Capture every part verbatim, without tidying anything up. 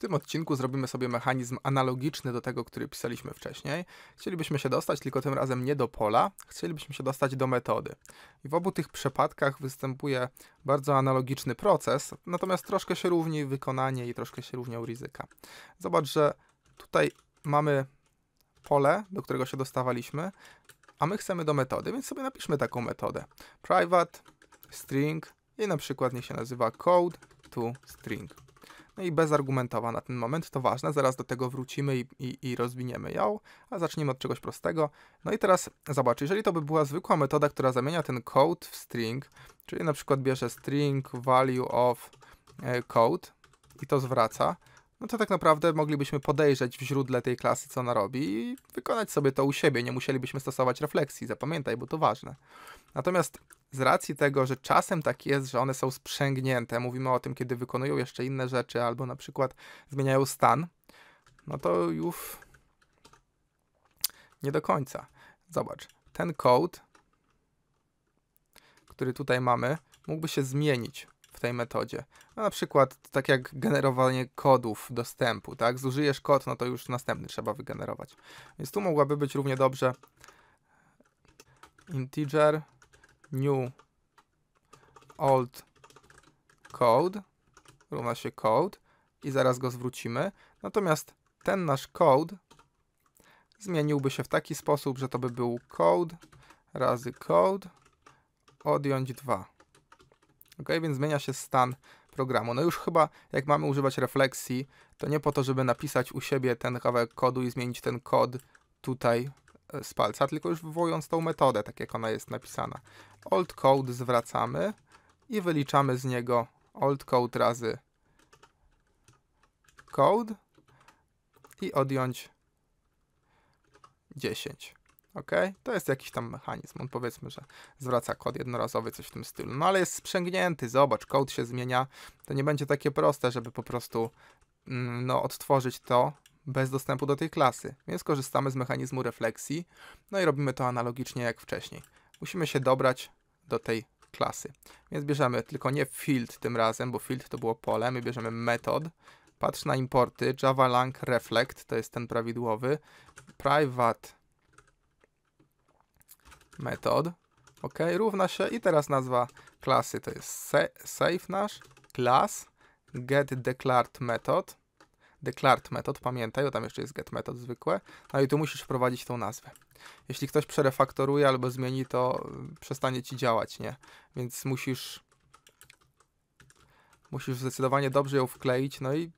tym odcinku zrobimy sobie mechanizm analogiczny do tego, który pisaliśmy wcześniej. Chcielibyśmy się dostać, tylko tym razem nie do pola, chcielibyśmy się dostać do metody. I w obu tych przypadkach występuje bardzo analogiczny proces, natomiast troszkę się różni wykonanie i troszkę się różnią ryzyka. Zobacz, że tutaj mamy pole, do którego się dostawaliśmy, a my chcemy do metody, więc sobie napiszmy taką metodę. Private string i na przykład niech się nazywa code to string. No i bezargumentowa na ten moment, to ważne, zaraz do tego wrócimy i, i, i rozwiniemy ją, a zacznijmy od czegoś prostego. No i teraz zobacz, jeżeli to by była zwykła metoda, która zamienia ten code w string, czyli na przykład bierze string value of code i to zwraca, no to tak naprawdę moglibyśmy podejrzeć w źródle tej klasy, co ona robi i wykonać sobie to u siebie, nie musielibyśmy stosować refleksji, zapamiętaj, bo to ważne. Natomiast z racji tego, że czasem tak jest, że one są sprzęgnięte, mówimy o tym, kiedy wykonują jeszcze inne rzeczy, albo na przykład zmieniają stan, no to już nie do końca. Zobacz, ten code, który tutaj mamy, mógłby się zmienić w tej metodzie. No na przykład tak jak generowanie kodów dostępu, tak? Zużyjesz kod, no to już następny trzeba wygenerować. Więc tu mogłaby być równie dobrze integer new old code równa się code i zaraz go zwrócimy. Natomiast ten nasz code zmieniłby się w taki sposób, że to by był code razy code odjąć dwa. Ok, więc zmienia się stan programu. No już chyba, jak mamy używać refleksji, to nie po to, żeby napisać u siebie ten kawałek kodu i zmienić ten kod tutaj z palca, tylko już wywołując tą metodę, tak jak ona jest napisana. Old code zwracamy i wyliczamy z niego old code razy code i odjąć dziesięć. Ok? To jest jakiś tam mechanizm. On powiedzmy, że zwraca kod jednorazowy, coś w tym stylu. No ale jest sprzęgnięty, zobacz, kod się zmienia. To nie będzie takie proste, żeby po prostu mm, no, odtworzyć to bez dostępu do tej klasy. Więc korzystamy z mechanizmu refleksji. No i robimy to analogicznie jak wcześniej. Musimy się dobrać do tej klasy. Więc bierzemy tylko nie field tym razem, bo field to było pole. My bierzemy metod. Patrz na importy. Java lang reflect, to jest ten prawidłowy. Private metod, ok, równa się i teraz nazwa klasy to jest save nasz, class, get declared method, declared method, pamiętaj, bo tam jeszcze jest get method zwykłe, no i tu musisz wprowadzić tą nazwę. Jeśli ktoś przerefaktoruje albo zmieni, to przestanie ci działać, nie? Więc musisz, musisz zdecydowanie dobrze ją wkleić, no i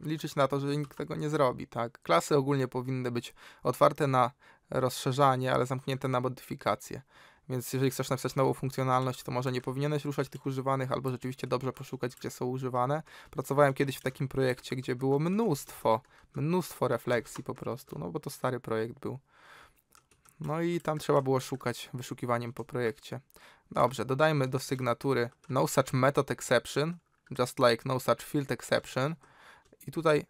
liczyć na to, że nikt tego nie zrobi, tak? Klasy ogólnie powinny być otwarte na rozszerzanie, ale zamknięte na modyfikacje. Więc jeżeli chcesz napisać nową funkcjonalność, to może nie powinieneś ruszać tych używanych, albo rzeczywiście dobrze poszukać, gdzie są używane. Pracowałem kiedyś w takim projekcie, gdzie było mnóstwo, mnóstwo refleksji po prostu, no bo to stary projekt był. No i tam trzeba było szukać wyszukiwaniem po projekcie. Dobrze, dodajmy do sygnatury no such method exception, just like no such field exception. I tutaj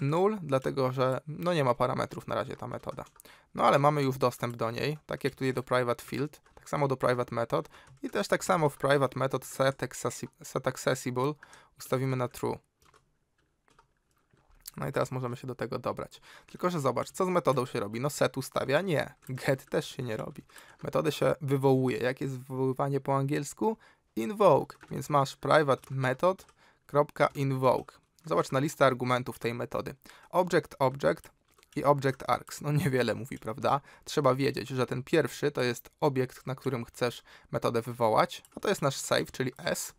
null, dlatego że no nie ma parametrów na razie ta metoda. No ale mamy już dostęp do niej, tak jak tutaj do private field, tak samo do private method i też tak samo w private method set, accessi set accessible ustawimy na true. No i teraz możemy się do tego dobrać. Tylko że zobacz, co z metodą się robi? No set ustawia? Nie. Get też się nie robi. Metodę się wywołuje. Jak jest wywoływanie po angielsku? Invoke. Więc masz private method.invoke. Zobacz na listę argumentów tej metody. Object, object i object args. No niewiele mówi, prawda? Trzeba wiedzieć, że ten pierwszy to jest obiekt, na którym chcesz metodę wywołać, a to jest nasz save, czyli s.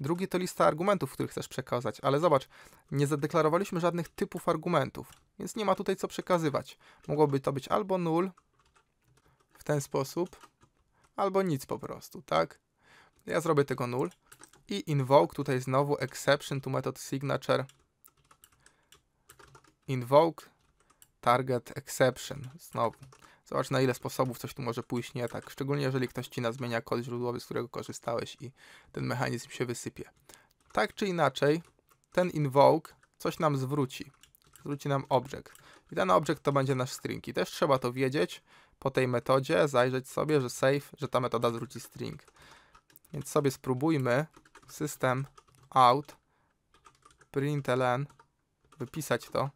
Drugi to lista argumentów, których chcesz przekazać, ale zobacz, nie zadeklarowaliśmy żadnych typów argumentów, więc nie ma tutaj co przekazywać. Mogłoby to być albo null w ten sposób, albo nic po prostu, tak? Ja zrobię tego null. I invoke, tutaj znowu exception to method signature, invoke, target, exception, znowu. Zobacz, na ile sposobów coś tu może pójść nie tak, szczególnie jeżeli ktoś ci na zmienia kod źródłowy, z którego korzystałeś i ten mechanizm się wysypie. Tak czy inaczej, ten invoke coś nam zwróci, zwróci nam object. I ten object to będzie nasz string i też trzeba to wiedzieć po tej metodzie, zajrzeć sobie, że save, że ta metoda zwróci string. Więc sobie spróbujmy. System out println wypisać to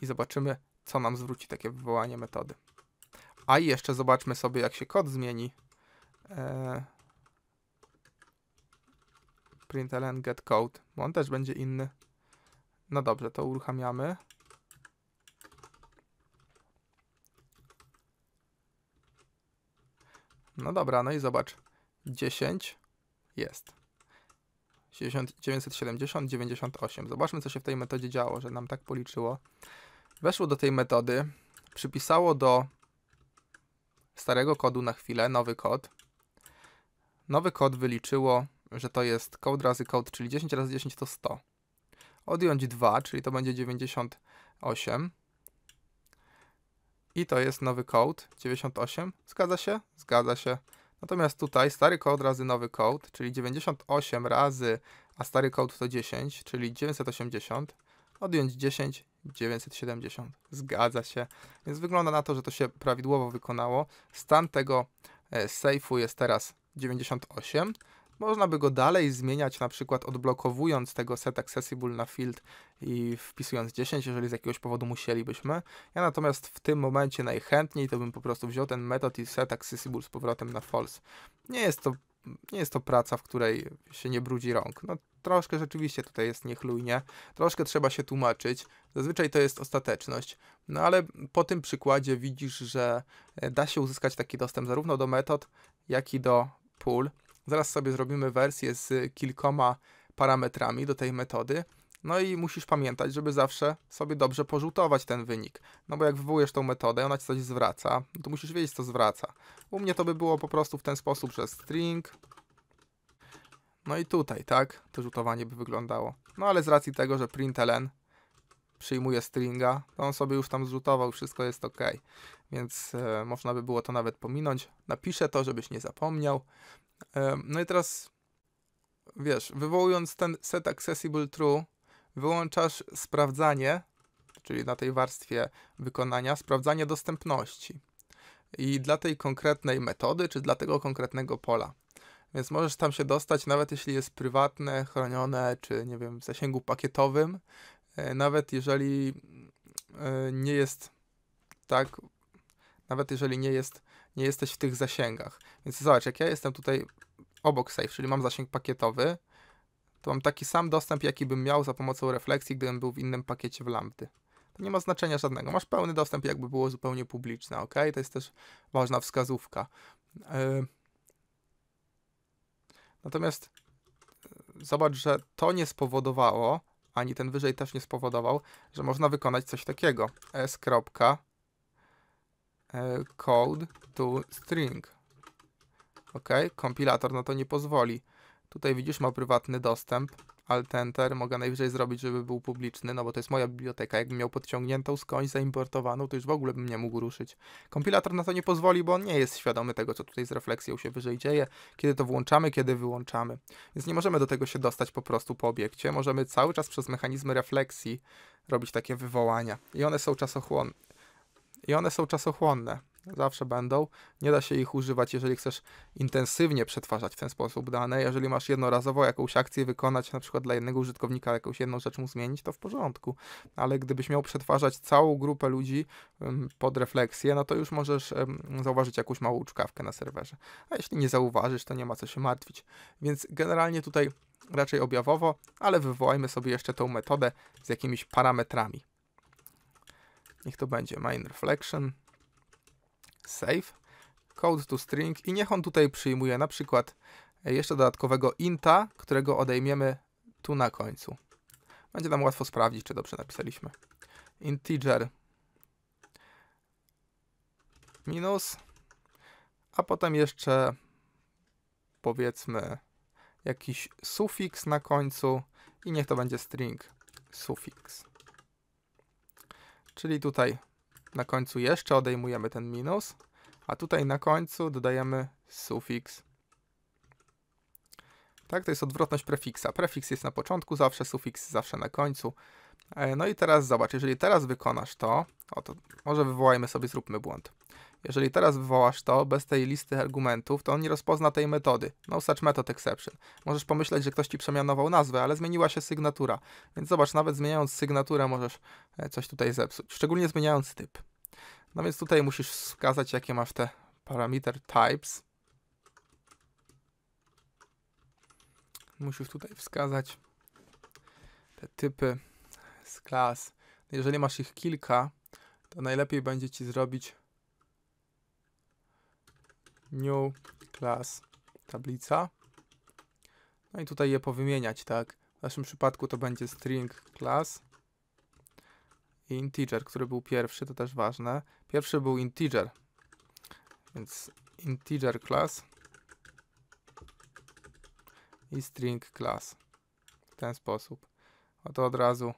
i zobaczymy, co nam zwróci takie wywołanie metody. A i jeszcze zobaczmy sobie, jak się kod zmieni. Eee, println get code, bo on też będzie inny. No dobrze, to uruchamiamy. No dobra, no i zobacz. dziesięć jest. dziewięćset siedemdziesiąt, dziewięćdziesiąt osiem. Zobaczmy, co się w tej metodzie działo, że nam tak policzyło. Weszło do tej metody, przypisało do starego kodu na chwilę nowy kod. Nowy kod wyliczyło, że to jest code razy code, czyli dziesięć razy dziesięć to sto. Odjąć dwa, czyli to będzie dziewięćdziesiąt osiem. I to jest nowy code, dziewięćdziesiąt osiem. Zgadza się? Zgadza się. Natomiast tutaj stary code razy nowy code, czyli dziewięćdziesiąt osiem razy, a stary code to dziesięć, czyli dziewięćset osiemdziesiąt. Odjąć dziesięć, dziewięćset siedemdziesiąt. Zgadza się. Więc wygląda na to, że to się prawidłowo wykonało. Stan tego sejfu jest teraz dziewięćdziesiąt osiem. Można by go dalej zmieniać, na przykład odblokowując tego set accessible na field i wpisując dziesięć, jeżeli z jakiegoś powodu musielibyśmy. Ja natomiast w tym momencie najchętniej to bym po prostu wziął ten metod i set accessible z powrotem na false. Nie jest to, nie jest to praca, w której się nie brudzi rąk. No troszkę rzeczywiście tutaj jest niechlujnie, troszkę trzeba się tłumaczyć. Zazwyczaj to jest ostateczność. No ale po tym przykładzie widzisz, że da się uzyskać taki dostęp zarówno do metod, jak i do pól. Zaraz sobie zrobimy wersję z kilkoma parametrami do tej metody. No i musisz pamiętać, żeby zawsze sobie dobrze porzutować ten wynik. No bo jak wywołujesz tą metodę, ona ci coś zwraca, no to musisz wiedzieć, co zwraca. U mnie to by było po prostu w ten sposób, że string. No i tutaj, tak, to rzutowanie by wyglądało. No ale z racji tego, że println przyjmuje stringa, to on sobie już tam zrzutował, wszystko jest ok. Więc yy, można by było to nawet pominąć. Napiszę to, żebyś nie zapomniał. No i teraz, wiesz, wywołując ten set accessible true, wyłączasz sprawdzanie, czyli na tej warstwie wykonania, sprawdzanie dostępności. I dla tej konkretnej metody, czy dla tego konkretnego pola. Więc możesz tam się dostać, nawet jeśli jest prywatne, chronione, czy nie wiem, w zasięgu pakietowym, nawet jeżeli nie jest tak, nawet jeżeli nie jest nie jesteś w tych zasięgach. Więc zobacz, jak ja jestem tutaj obok save, czyli mam zasięg pakietowy, to mam taki sam dostęp, jaki bym miał za pomocą refleksji, gdybym był w innym pakiecie w lambdy. To nie ma znaczenia żadnego. Masz pełny dostęp, jakby było zupełnie publiczne, ok? To jest też ważna wskazówka. Yy. Natomiast zobacz, że to nie spowodowało, ani ten wyżej też nie spowodował, że można wykonać coś takiego. S. Code to string. Ok, kompilator na to nie pozwoli. Tutaj widzisz, ma prywatny dostęp. Alt Enter mogę najwyżej zrobić, żeby był publiczny, no bo to jest moja biblioteka. Jakbym miał podciągniętą skądś zaimportowaną, to już w ogóle bym nie mógł ruszyć. Kompilator na to nie pozwoli, bo on nie jest świadomy tego, co tutaj z refleksją się wyżej dzieje, kiedy to włączamy, kiedy wyłączamy. Więc nie możemy do tego się dostać po prostu po obiekcie. Możemy cały czas przez mechanizmy refleksji robić takie wywołania. I one są czasochłonne. I one są czasochłonne, zawsze będą, nie da się ich używać, jeżeli chcesz intensywnie przetwarzać w ten sposób dane, jeżeli masz jednorazowo jakąś akcję wykonać, na przykład dla jednego użytkownika jakąś jedną rzecz mu zmienić, to w porządku, ale gdybyś miał przetwarzać całą grupę ludzi ym, pod refleksję, no to już możesz ym, zauważyć jakąś małą uczkawkę na serwerze, a jeśli nie zauważysz, to nie ma co się martwić, więc generalnie tutaj raczej objawowo, ale wywołajmy sobie jeszcze tą metodę z jakimiś parametrami. Niech to będzie main reflection, save, code to string i niech on tutaj przyjmuje na przykład jeszcze dodatkowego inta, którego odejmiemy tu na końcu. Będzie nam łatwo sprawdzić, czy dobrze napisaliśmy. Integer minus, a potem jeszcze powiedzmy jakiś sufiks na końcu i niech to będzie string sufiks. Czyli tutaj na końcu jeszcze odejmujemy ten minus, a tutaj na końcu dodajemy sufiks. Tak, to jest odwrotność prefiksa. Prefiks jest na początku zawsze, sufiks zawsze na końcu. No i teraz zobacz, jeżeli teraz wykonasz to, oto może wywołajmy sobie, zróbmy błąd. Jeżeli teraz wywołasz to bez tej listy argumentów, to on nie rozpozna tej metody. No such method exception. Możesz pomyśleć, że ktoś ci przemianował nazwę, ale zmieniła się sygnatura. Więc zobacz, nawet zmieniając sygnaturę możesz coś tutaj zepsuć. Szczególnie zmieniając typ. No więc tutaj musisz wskazać, jakie masz te parameter types. Musisz tutaj wskazać te typy z klas. Jeżeli masz ich kilka, to najlepiej będzie ci zrobić new class tablica. No i tutaj je powymieniać, tak? W naszym przypadku to będzie string class i integer, który był pierwszy, to też ważne. Pierwszy był integer, więc integer class i string class. W ten sposób. Oto od razu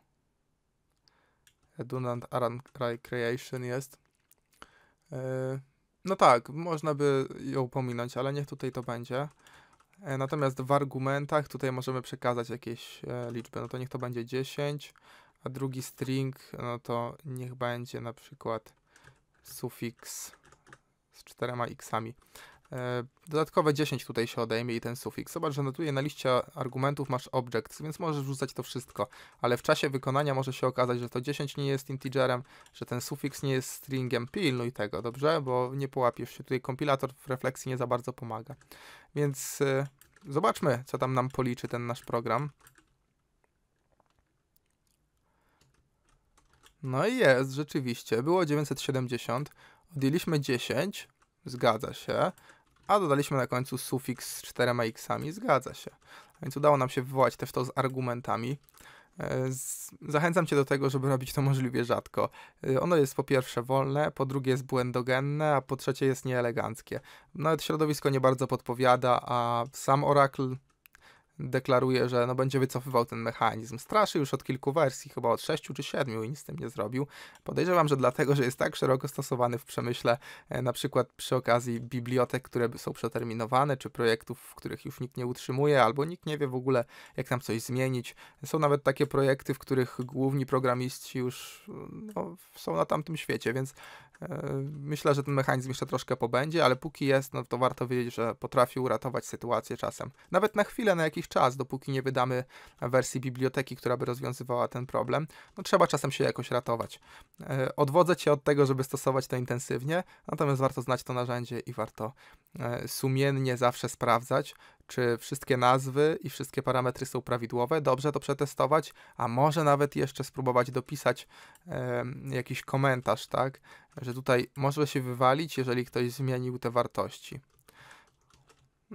redundant array creation jest. Yy, no tak, można by ją pominąć, ale niech tutaj to będzie. Yy, natomiast w argumentach tutaj możemy przekazać jakieś yy, liczby. No to niech to będzie dziesięć, a drugi string, no to niech będzie na przykład sufiks z czterema xami. Dodatkowe dziesięć tutaj się odejmie i ten sufiks. Zobacz, że notuję na liście argumentów masz objects, więc możesz wrzucać to wszystko, ale w czasie wykonania może się okazać, że to dziesięć nie jest integerem, że ten sufiks nie jest stringiem. Pilnuj tego, dobrze? Bo nie połapiesz się. Tutaj kompilator w refleksji nie za bardzo pomaga. Więc yy, zobaczmy, co tam nam policzy ten nasz program. No i jest, rzeczywiście. Było dziewięćset siedemdziesiąt. Odjęliśmy dziesięć. Zgadza się. A dodaliśmy na końcu sufiks z czterema xami, zgadza się. Więc udało nam się wywołać też to z argumentami. Zachęcam Cię do tego, żeby robić to możliwie rzadko. Ono jest po pierwsze wolne, po drugie jest błędogenne, a po trzecie jest nieeleganckie. Nawet środowisko nie bardzo podpowiada, a sam Oracle deklaruje, że no będzie wycofywał ten mechanizm. Straszy już od kilku wersji, chyba od sześciu czy siedmiu i nic z tym nie zrobił. Podejrzewam, że dlatego, że jest tak szeroko stosowany w przemyśle, na przykład przy okazji bibliotek, które są przeterminowane, czy projektów, w których już nikt nie utrzymuje, albo nikt nie wie w ogóle, jak tam coś zmienić. Są nawet takie projekty, w których główni programiści już no, są na tamtym świecie, więc yy, myślę, że ten mechanizm jeszcze troszkę pobędzie, ale póki jest, no to warto wiedzieć, że potrafi uratować sytuację czasem. Nawet na chwilę, na jakiś czas, dopóki nie wydamy wersji biblioteki, która by rozwiązywała ten problem, no trzeba czasem się jakoś ratować. E, odwodzę Cię od tego, żeby stosować to intensywnie, natomiast warto znać to narzędzie i warto e, sumiennie zawsze sprawdzać, czy wszystkie nazwy i wszystkie parametry są prawidłowe, dobrze to przetestować, a może nawet jeszcze spróbować dopisać e, jakiś komentarz, tak, że tutaj może się wywalić, jeżeli ktoś zmienił te wartości.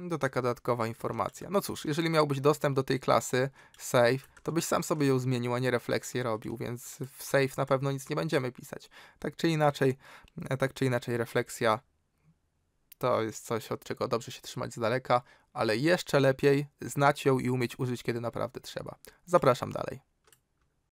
To taka dodatkowa informacja. No cóż, jeżeli miałbyś dostęp do tej klasy save, to byś sam sobie ją zmienił, a nie refleksję robił, więc w save na pewno nic nie będziemy pisać. Tak czy inaczej, tak czy inaczej refleksja to jest coś, od czego dobrze się trzymać z daleka, ale jeszcze lepiej znać ją i umieć użyć, kiedy naprawdę trzeba. Zapraszam dalej.